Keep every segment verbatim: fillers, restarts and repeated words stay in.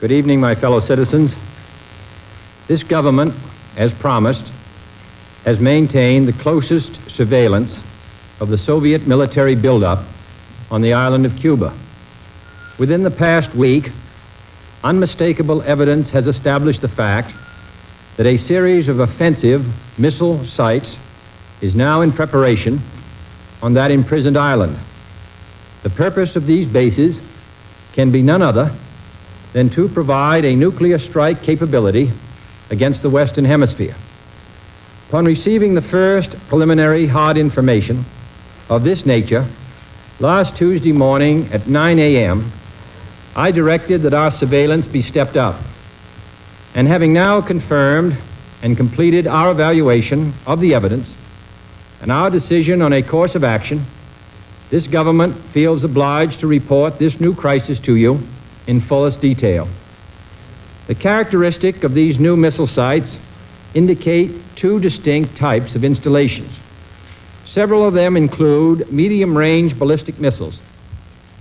Good evening, my fellow citizens. This government, as promised, has maintained the closest surveillance of the Soviet military buildup on the island of Cuba. Within the past week, unmistakable evidence has established the fact that a series of offensive missile sites is now in preparation on that imprisoned island. The purpose of these bases can be none other than to provide a nuclear strike capability against the Western Hemisphere. Upon receiving the first preliminary hard information of this nature, last Tuesday morning at nine A M, I directed that our surveillance be stepped up. And having now confirmed and completed our evaluation of the evidence and our decision on a course of action, this government feels obliged to report this new crisis to you in fullest detail. The characteristic of these new missile sites indicate two distinct types of installations. Several of them include medium-range ballistic missiles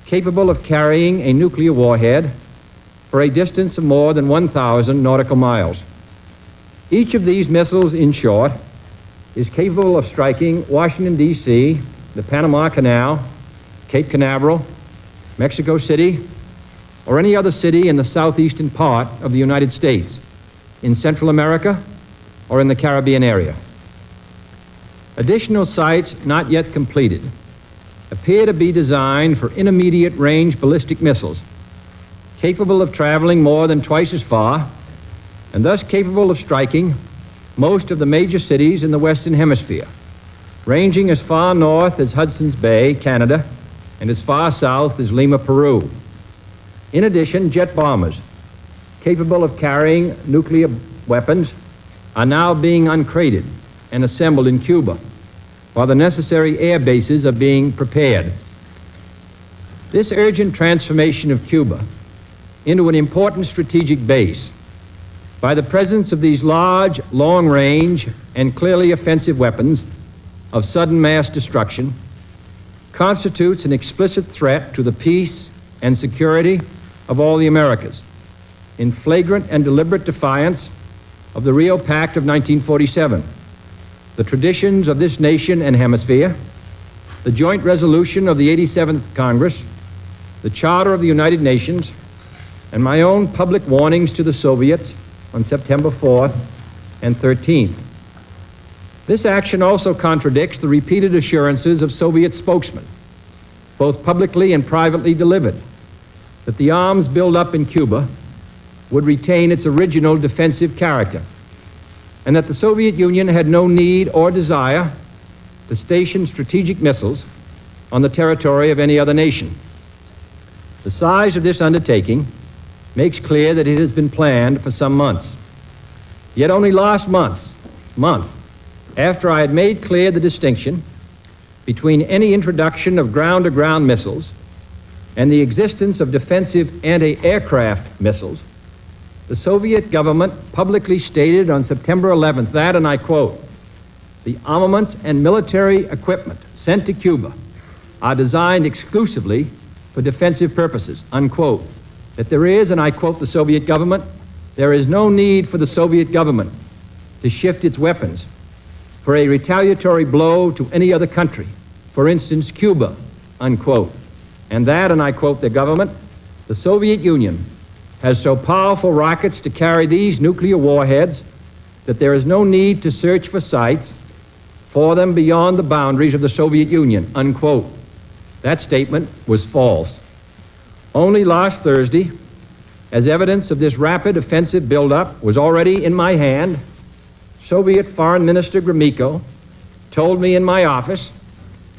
capable of carrying a nuclear warhead for a distance of more than one thousand nautical miles. Each of these missiles, in short, is capable of striking Washington, D C, the Panama Canal, Cape Canaveral, Mexico City, or any other city in the southeastern part of the United States, in Central America, or in the Caribbean area. Additional sites not yet completed appear to be designed for intermediate range ballistic missiles, capable of traveling more than twice as far, and thus capable of striking most of the major cities in the Western Hemisphere, ranging as far north as Hudson's Bay, Canada, and as far south as Lima, Peru. In addition, jet bombers, capable of carrying nuclear weapons, are now being uncrated and assembled in Cuba, while the necessary air bases are being prepared. This urgent transformation of Cuba into an important strategic base by the presence of these large, long-range, and clearly offensive weapons of sudden mass destruction constitutes an explicit threat to the peace and security of all the Americas, in flagrant and deliberate defiance of the Rio Pact of nineteen forty-seven, the traditions of this nation and hemisphere, the joint resolution of the eighty-seventh Congress, the Charter of the United Nations, and my own public warnings to the Soviets on September fourth and thirteenth. This action also contradicts the repeated assurances of Soviet spokesmen, both publicly and privately delivered, that the arms buildup in Cuba would retain its original defensive character, and that the Soviet Union had no need or desire to station strategic missiles on the territory of any other nation. The size of this undertaking makes clear that it has been planned for some months. Yet only last month, month after I had made clear the distinction between any introduction of ground-to-ground missiles and the existence of defensive anti-aircraft missiles, the Soviet government publicly stated on September eleventh that, and I quote, "The armaments and military equipment sent to Cuba are designed exclusively for defensive purposes," unquote. That there is, and I quote the Soviet government, "there is no need for the Soviet government to shift its weapons for a retaliatory blow to any other country, for instance, Cuba," unquote. And that, and I quote the government, "The Soviet Union has so powerful rockets to carry these nuclear warheads that there is no need to search for sites for them beyond the boundaries of the Soviet Union," unquote. That statement was false. Only last Thursday, as evidence of this rapid offensive buildup was already in my hand, Soviet Foreign Minister Gromyko told me in my office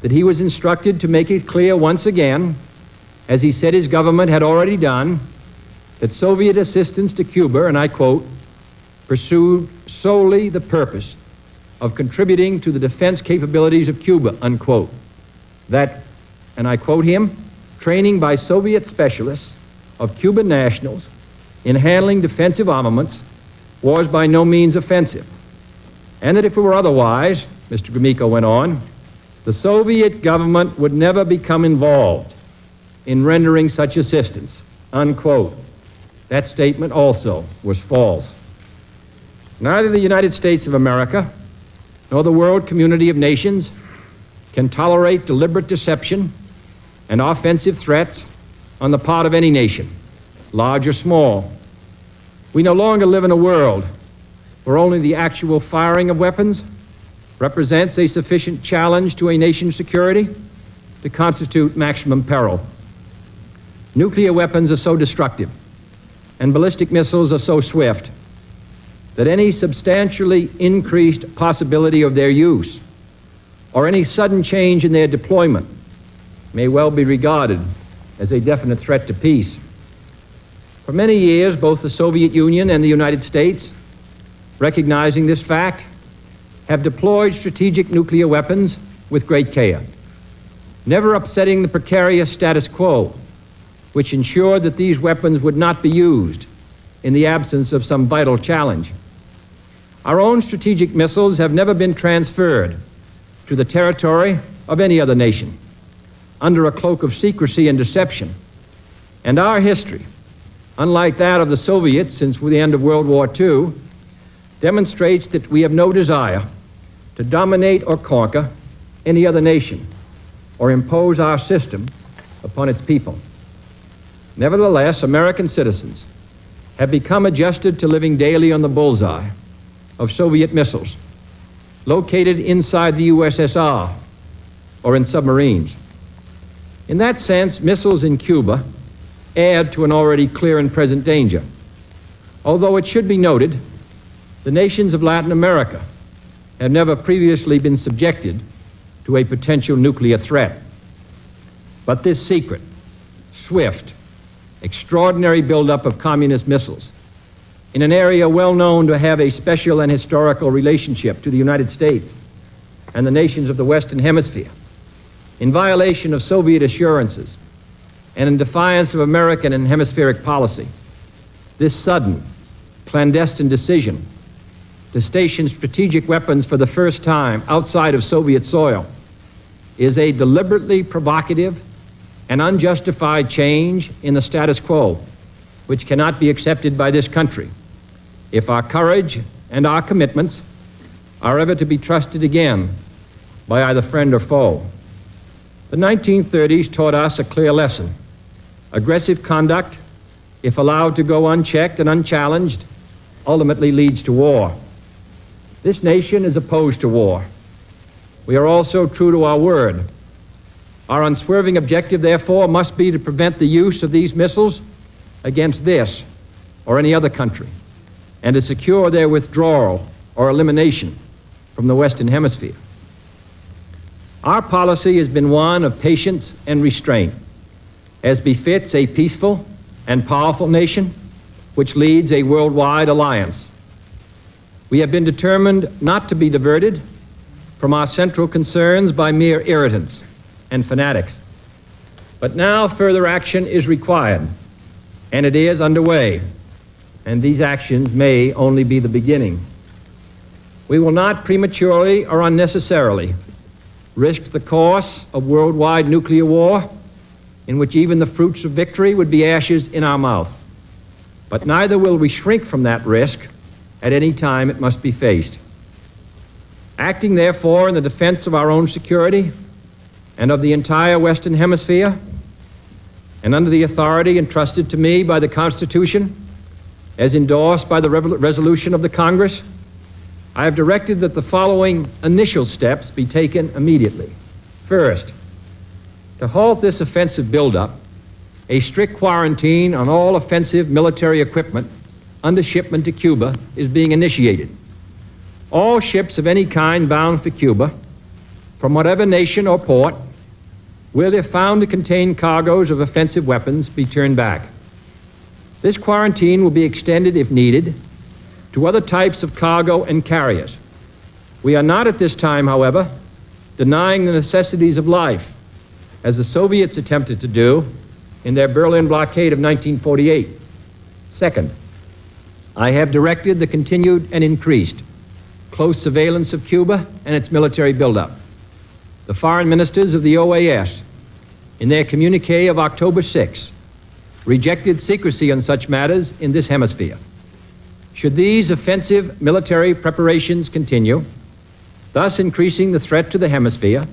that he was instructed to make it clear once again, as he said his government had already done, that Soviet assistance to Cuba, and I quote, "pursued solely the purpose of contributing to the defense capabilities of Cuba," unquote. That, and I quote him, "training by Soviet specialists of Cuban nationals in handling defensive armaments was by no means offensive, and that if it were otherwise," Mister Gromyko went on, "the Soviet government would never become involved in rendering such assistance," unquote. That statement also was false. Neither the United States of America nor the world community of nations can tolerate deliberate deception and offensive threats on the part of any nation, large or small. We no longer live in a world where only the actual firing of weapons represents a sufficient challenge to a nation's security to constitute maximum peril. Nuclear weapons are so destructive and ballistic missiles are so swift that any substantially increased possibility of their use or any sudden change in their deployment may well be regarded as a definite threat to peace. For many years, both the Soviet Union and the United States, recognizing this fact, have deployed strategic nuclear weapons with great care, never upsetting the precarious status quo, which ensured that these weapons would not be used in the absence of some vital challenge. Our own strategic missiles have never been transferred to the territory of any other nation under a cloak of secrecy and deception. And our history, unlike that of the Soviets since the end of World War Two, demonstrates that we have no desire to dominate or conquer any other nation or impose our system upon its people. Nevertheless, American citizens have become adjusted to living daily on the bullseye of Soviet missiles located inside the U S S R or in submarines. In that sense, missiles in Cuba add to an already clear and present danger. Although it should be noted, the nations of Latin America have never previously been subjected to a potential nuclear threat. But this secret, swift, extraordinary buildup of communist missiles in an area well known to have a special and historical relationship to the United States and the nations of the Western Hemisphere, in violation of Soviet assurances and in defiance of American and hemispheric policy, this sudden, clandestine decision to station strategic weapons for the first time outside of Soviet soil is a deliberately provocative and unjustified change in the status quo, which cannot be accepted by this country if our courage and our commitments are ever to be trusted again by either friend or foe. The nineteen thirties taught us a clear lesson. Aggressive conduct, if allowed to go unchecked and unchallenged, ultimately leads to war. This nation is opposed to war. We are also true to our word. Our unswerving objective, therefore, must be to prevent the use of these missiles against this or any other country, and to secure their withdrawal or elimination from the Western Hemisphere. Our policy has been one of patience and restraint, as befits a peaceful and powerful nation which leads a worldwide alliance. We have been determined not to be diverted from our central concerns by mere irritants and fanatics. But now further action is required, and it is underway, and these actions may only be the beginning. We will not prematurely or unnecessarily risked the course of worldwide nuclear war, in which even the fruits of victory would be ashes in our mouth. But neither will we shrink from that risk at any time it must be faced. Acting, therefore, in the defense of our own security and of the entire Western Hemisphere, and under the authority entrusted to me by the Constitution, as endorsed by the resolution of the Congress, I have directed that the following initial steps be taken immediately. First, to halt this offensive buildup, a strict quarantine on all offensive military equipment under shipment to Cuba is being initiated. All ships of any kind bound for Cuba, from whatever nation or port, will, if found to contain cargoes of offensive weapons, be turned back. This quarantine will be extended, if needed, to other types of cargo and carriers. We are not at this time, however, denying the necessities of life, as the Soviets attempted to do in their Berlin blockade of nineteen forty-eight. Second, I have directed the continued and increased close surveillance of Cuba and its military buildup. The foreign ministers of the O A S, in their communique of October sixth, rejected secrecy on such matters in this hemisphere. Should these offensive military preparations continue, thus increasing the threat to the hemisphere,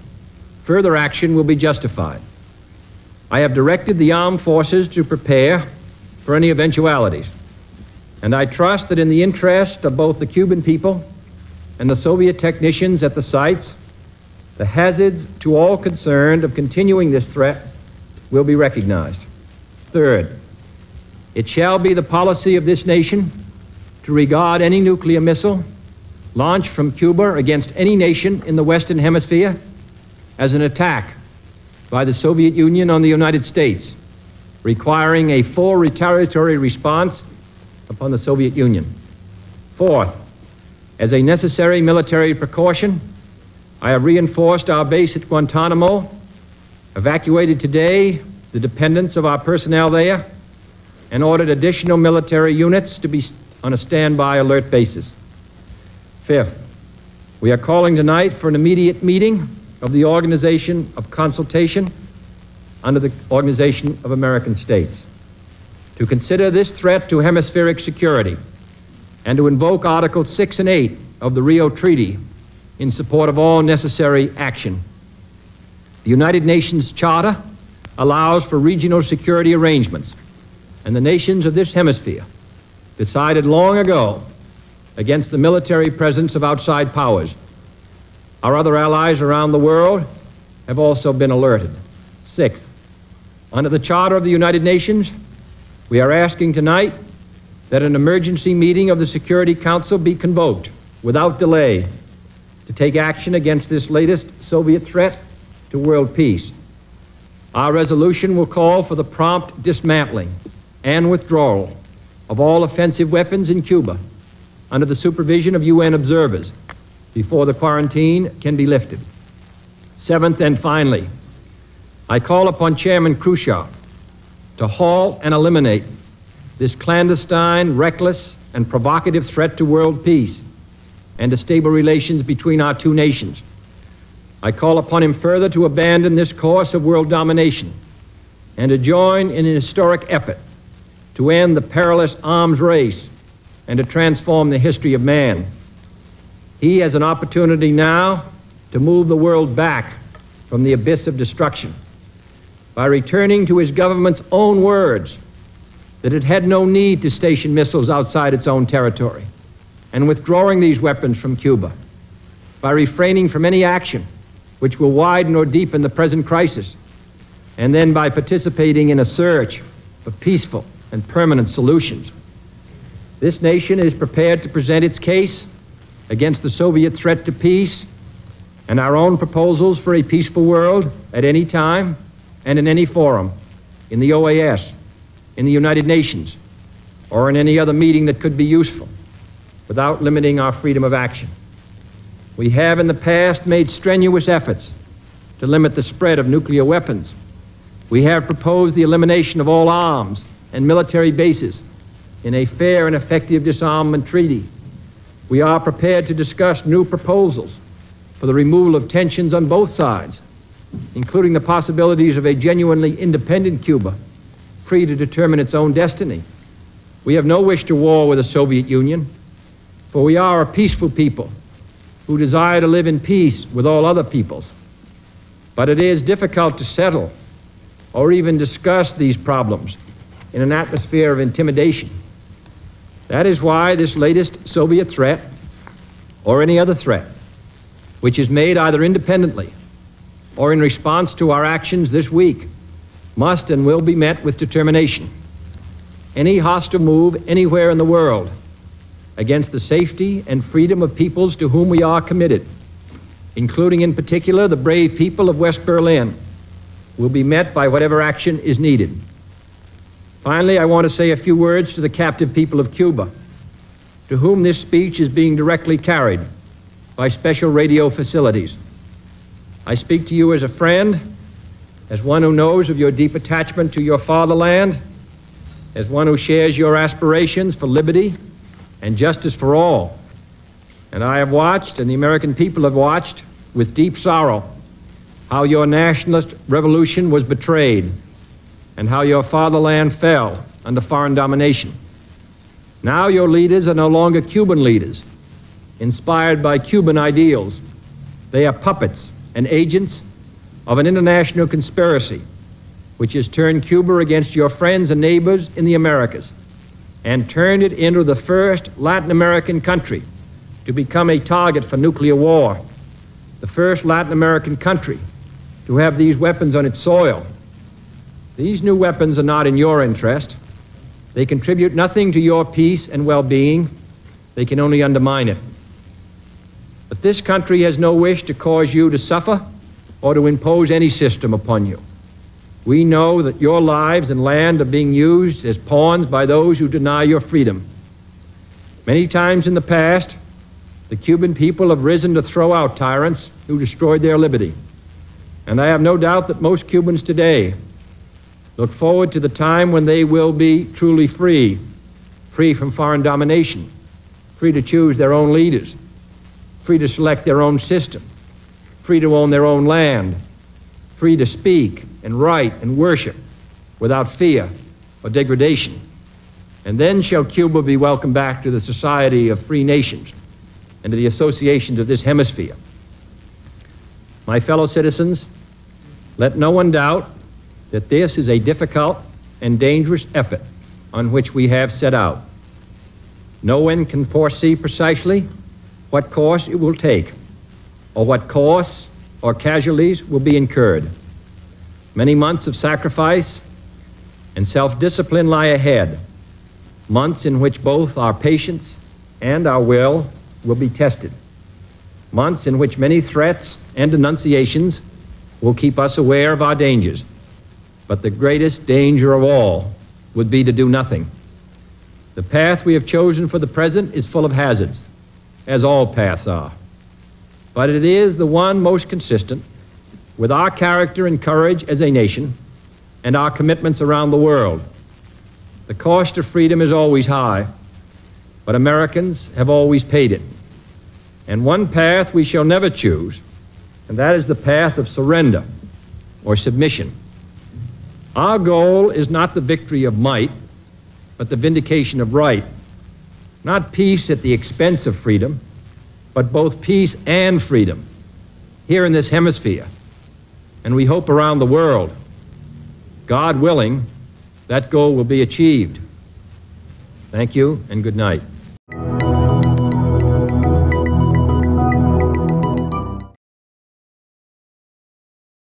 further action will be justified. I have directed the armed forces to prepare for any eventualities, and I trust that in the interest of both the Cuban people and the Soviet technicians at the sites, the hazards to all concerned of continuing this threat will be recognized. Third, it shall be the policy of this nation to regard any nuclear missile launched from Cuba against any nation in the Western Hemisphere as an attack by the Soviet Union on the United States, requiring a full retaliatory response upon the Soviet Union. Fourth, as a necessary military precaution, I have reinforced our base at Guantanamo, evacuated today the dependents of our personnel there, and ordered additional military units to be on a standby alert basis. Fifth, we are calling tonight for an immediate meeting of the Organization of Consultation under the Organization of American States to consider this threat to hemispheric security and to invoke Articles six and eight of the Rio Treaty in support of all necessary action. The United Nations Charter allows for regional security arrangements, and the nations of this hemisphere decided long ago against the military presence of outside powers. Our other allies around the world have also been alerted. Sixth, under the Charter of the United Nations, we are asking tonight that an emergency meeting of the Security Council be convoked without delay to take action against this latest Soviet threat to world peace. Our resolution will call for the prompt dismantling and withdrawal of all offensive weapons in Cuba under the supervision of U N observers before the quarantine can be lifted. Seventh and finally, I call upon Chairman Khrushchev to halt and eliminate this clandestine, reckless, and provocative threat to world peace and to stable relations between our two nations. I call upon him further to abandon this course of world domination and to join in an historic effort to end the perilous arms race and to transform the history of man. He has an opportunity now to move the world back from the abyss of destruction by returning to his government's own words that it had no need to station missiles outside its own territory, and withdrawing these weapons from Cuba, by refraining from any action which will widen or deepen the present crisis, and then by participating in a search for peaceful and permanent solutions. This nation is prepared to present its case against the Soviet threat to peace and our own proposals for a peaceful world at any time and in any forum, in the O A S, in the United Nations, or in any other meeting that could be useful, without limiting our freedom of action. We have in the past made strenuous efforts to limit the spread of nuclear weapons. We have proposed the elimination of all arms and military bases in a fair and effective disarmament treaty. We are prepared to discuss new proposals for the removal of tensions on both sides, including the possibilities of a genuinely independent Cuba, free to determine its own destiny. We have no wish to war with the Soviet Union, for we are a peaceful people who desire to live in peace with all other peoples. But it is difficult to settle or even discuss these problems in an atmosphere of intimidation. That is why this latest Soviet threat, or any other threat, which is made either independently or in response to our actions this week, must and will be met with determination. Any hostile move anywhere in the world against the safety and freedom of peoples to whom we are committed, including in particular the brave people of West Berlin, will be met by whatever action is needed. Finally, I want to say a few words to the captive people of Cuba, to whom this speech is being directly carried by special radio facilities. I speak to you as a friend, as one who knows of your deep attachment to your fatherland, as one who shares your aspirations for liberty and justice for all. And I have watched, and the American people have watched, with deep sorrow, how your nationalist revolution was betrayed and how your fatherland fell under foreign domination. Now your leaders are no longer Cuban leaders, inspired by Cuban ideals. They are puppets and agents of an international conspiracy which has turned Cuba against your friends and neighbors in the Americas and turned it into the first Latin American country to become a target for nuclear war, the first Latin American country to have these weapons on its soil. These new weapons are not in your interest. They contribute nothing to your peace and well-being. They can only undermine it. But this country has no wish to cause you to suffer or to impose any system upon you. We know that your lives and land are being used as pawns by those who deny your freedom. Many times in the past, the Cuban people have risen to throw out tyrants who destroyed their liberty. And I have no doubt that most Cubans today look forward to the time when they will be truly free, free from foreign domination, free to choose their own leaders, free to select their own system, free to own their own land, free to speak and write and worship without fear or degradation. And then shall Cuba be welcomed back to the society of free nations and to the associations of this hemisphere. My fellow citizens, let no one doubt that this is a difficult and dangerous effort on which we have set out. No one can foresee precisely what course it will take, or what costs or casualties will be incurred. Many months of sacrifice and self-discipline lie ahead, months in which both our patience and our will will be tested, months in which many threats and denunciations will keep us aware of our dangers. But the greatest danger of all would be to do nothing. The path we have chosen for the present is full of hazards, as all paths are. But it is the one most consistent with our character and courage as a nation and our commitments around the world. The cost of freedom is always high, but Americans have always paid it. And one path we shall never choose, and that is the path of surrender or submission. Our goal is not the victory of might, but the vindication of right. Not peace at the expense of freedom, but both peace and freedom here in this hemisphere, and we hope around the world. God willing, that goal will be achieved. Thank you and good night.